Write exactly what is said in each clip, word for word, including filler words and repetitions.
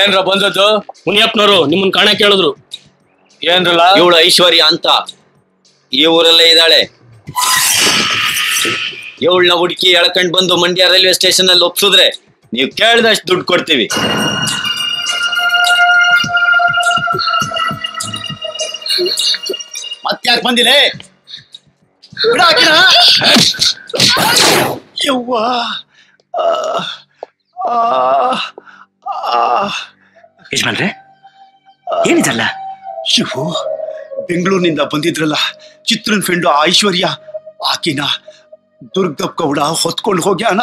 ಏನ್ರ ಬಂದದ್ದು? ಮುನಿಯಪ್ಪನವರು ನಿಮ್ಮನ್ ಕಾಣಕ್ಕೆ ಹೇಳಿದ್ರು. ಏನ್ರಲ್ಲ, ಇವಳು ಐಶ್ವರ್ಯ ಅಂತ ಈ ಊರಲ್ಲೇ ಇದ್ದಾಳೆ. ಇವಳನ್ನ ಹುಡುಕಿ ಎಳ್ಕಂಡ್ ಬಂದು ಮಂಡ್ಯ ರೈಲ್ವೆ ಸ್ಟೇಷನ್ ಅಲ್ಲಿ ಒಪ್ಸಿದ್ರೆ ನೀವು ಕೇಳಿದಷ್ಟು ದುಡ್ಡು ಕೊಡ್ತೀವಿ. ಮತ್ತ್ಯಾಕೆ ಬಂದಿಲ್ಲ? ಯಜಮಾನ್ರೆ, ಏನಿದಲ್ಲ ಶಿವು? ಬೆಂಗಳೂರಿನಿಂದ ಬಂದಿದ್ರಲ್ಲ ಚಿತ್ರನ್ ಫ್ರೆಂಡು ಆ ಐಶ್ವರ್ಯ, ಆಕಿನ ದುರ್ಗಪ್ಪ ಹುಡ ಹೊತ್ಕೊಂಡು ಹೋಗ್ಯಾನ.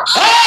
Shiro!